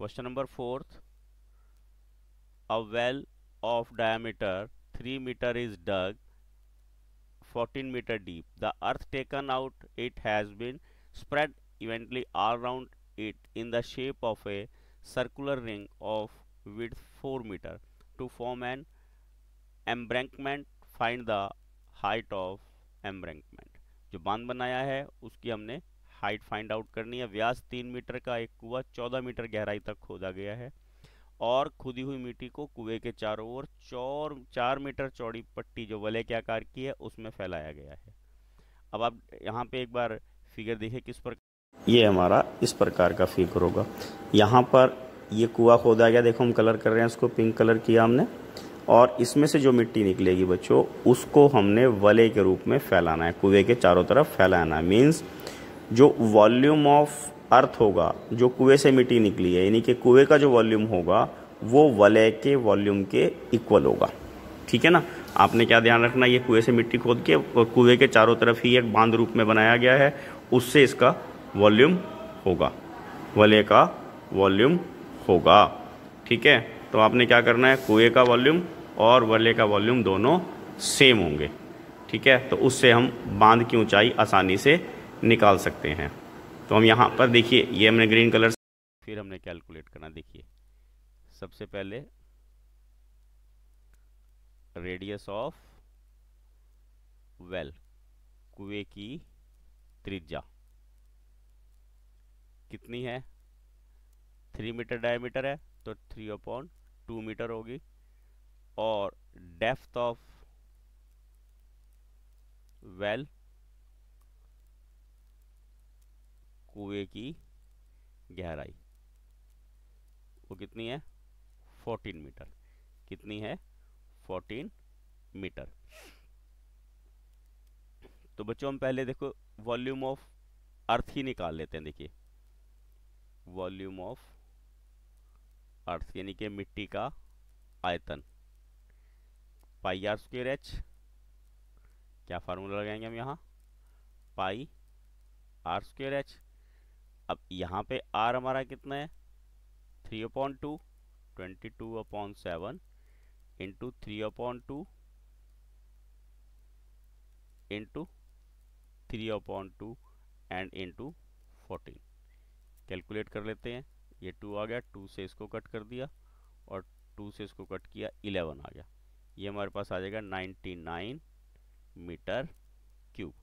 Question number 4th. A well of diameter 3 meter is dug 14 meter deep. The earth taken out it has been spread evenly all around it in the shape of a circular ring of width 4 meter. To form an embankment, find the height of embankment. जो बांध बनाया है उसकी हमने height find out करनी है. व्यास 3 metre का एक कुआ 14 मीटर गहराई तक खोदा गया है और खुदी हुई मिट्टी को कुएं के चारों ओर 4 मीटर चौड़ी पट्टी जो वलय के आकार की है उसमें फैलाया गया है. अब आप यहाँ पे एक बार फिगर देखिए किस प्रकार, ये हमारा इस प्रकार का फिगर होगा. यहाँ पर ये कुआ खोदा गया, देखो हम कलर कर रहे हैं, उसको पिंक कलर किया हमने, और इसमें से जो मिट्टी निकलेगी बच्चों उसको हमने वलय के रूप में फैलाना है, कुएं के चारों तरफ फैलाना है. मीन्स जो वॉल्यूम ऑफ अर्थ होगा, जो कुएं से मिट्टी निकली है, यानी कि कुएं का जो वॉल्यूम होगा वो वलय के वॉल्यूम के इक्वल होगा. ठीक है ना. आपने क्या ध्यान रखना, ये कुएं से मिट्टी खोद के और कुएं के चारों तरफ ही एक बांध रूप में बनाया गया है, उससे इसका वॉल्यूम होगा, वलय का वॉल्यूम होगा. ठीक है, तो आपने क्या करना है, कुएं का वॉल्यूम और वलय का वॉल्यूम दोनों सेम होंगे. ठीक है, तो उससे हम बांध की ऊंचाई आसानी से निकाल सकते हैं. तो हम यहाँ पर देखिए, ये हमने ग्रीन कलर से फिर हमने कैलकुलेट करना. देखिए सबसे पहले रेडियस ऑफ वेल, कुएं की त्रिज्या कितनी है, 3 मीटर डायमीटर है तो 3/2 मीटर होगी, और डेप्थ ऑफ वेल कुएं की गहराई वो कितनी है, 14 मीटर. कितनी है, 14 मीटर. तो बच्चों हम पहले देखो वॉल्यूम ऑफ अर्थ ही निकाल लेते हैं. देखिए वॉल्यूम ऑफ अर्थ यानी कि मिट्टी का आयतन पाई आर स्क्वायर एच, क्या फार्मूला लगाएंगे हम यहाँ, पाई आर स्क्वायर एच. अब यहाँ पे आर हमारा कितना है, 3/2 22/7 into 3/2 into 3/2 and into 14. Calculate कर लेते हैं, ये 2 आ गया, 2 से इसको कट कर दिया और 2 से इसको कट किया, 11 आ गया. ये हमारे पास आ जाएगा 99 मीटर क्यूब.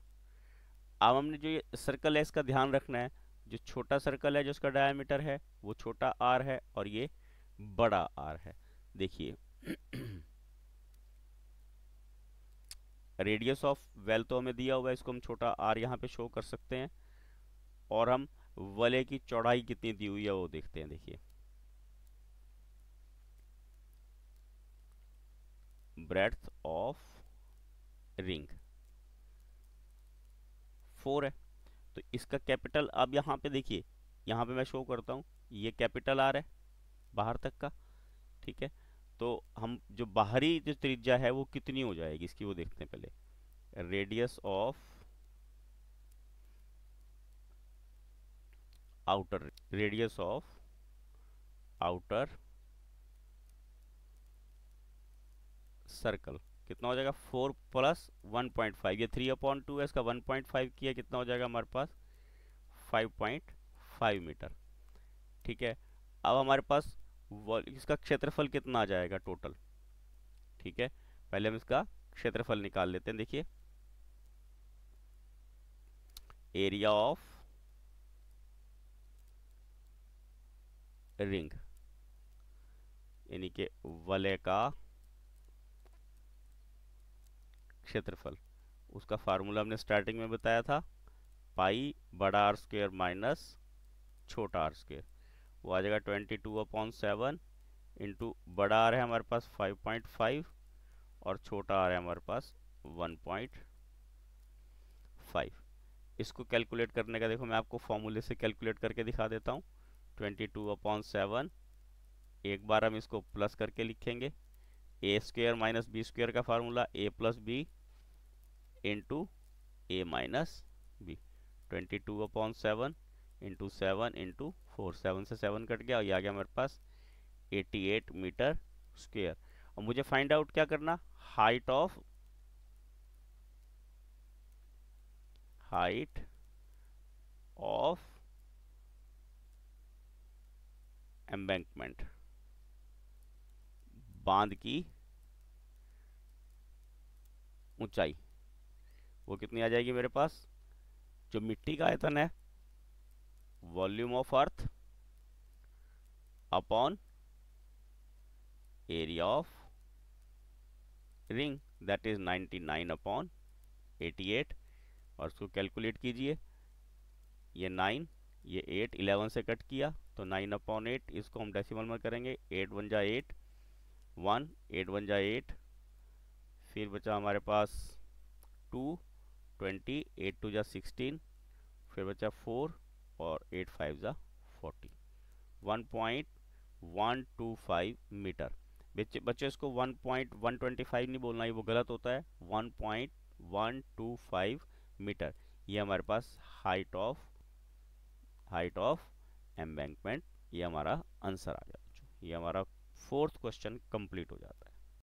अब हमने जो ये सर्कल है इसका ध्यान रखना है, जो छोटा सर्कल है जो उसका डायमीटर है वो छोटा आर है और ये बड़ा आर है. देखिए रेडियस ऑफ वेल तो हमें दिया हुआ है, इसको हम छोटा आर यहाँ पे शो कर सकते हैं, और हम वलय की चौड़ाई कितनी दी हुई है वो देखते हैं. देखिए ब्रेड्थ ऑफ रिंग 4 है, तो इसका कैपिटल, अब यहाँ पे देखिए, यहाँ पे मैं शो करता हूँ, ये कैपिटल आर है बाहर तक का. ठीक है, तो हम जो बाहरी जो त्रिज्या है वो कितनी हो जाएगी इसकी वो देखते हैं पहले. Radius of outer ring, radius of outer circle कितना हो जाएगा, 4 + 1.5, ये 3/2 है, इसका 1.5 किया, कितना हो जाएगा हमारे पास, 5.5 मीटर. ठीक है, अब हमारे पास इसका क्षेत्रफल कितना आ जाएगा टोटल. ठीक है, पहले हम इसका क्षेत्रफल निकाल लेते हैं. देखिए एरिया ऑफ रिंग यानी कि वलय का क्षेत्रफल, उसका फार्मूला हमने स्टार्टिंग में बताया था, पाई बड़ा आर स्क्वायर माइनस छोटा आर स्क्वायर, वो आ जाएगा 22/7 इंटू बड़ा आर है हमारे पास 5.5 और छोटा आर है हमारे पास 1.5. इसको कैलकुलेट करने का देखो मैं आपको फॉर्मूले से कैलकुलेट करके दिखा देता हूँ. 22/7 एक बार हम इसको प्लस करके लिखेंगे, ए स्क्वायर माइनस बी स्क्वायर का formula a + b into a - b, 22/7 into 7 into 4, 7 से 7 कट गया और ये आ गया मेरे पास 88 मीटर स्क्वायर। और मुझे फाइंड आउट क्या करना, हाइट ऑफ एम्बैंकमेंट, बांध की ऊंचाई। वो कितनी आ जाएगी मेरे पास, जो मिट्टी का आयतन है volume of earth upon area of ring, that is 99/88। और उसको कैलकुलेट कीजिए, ये 9 ये 8, 11 से कट किया तो 9/8। इसको हम डेसिमल में करेंगे, 8 × 1 = 8, 1 8 × 1 = 8, फिर बचा हमारे पास 2 20, 8 2 = 16, फिर बचा 4 और 8 5 = 40, 1.125 मीटर। बच्चे इसको 1.125 नहीं बोलना है, वो गलत होता है, 1.125 मीटर। ये हमारे पास हाइट ऑफ एम्बैंकमेंट, ये हमारा आंसर आ गया। ये हमारा 4th क्वेश्चन कंप्लीट हो जाता है।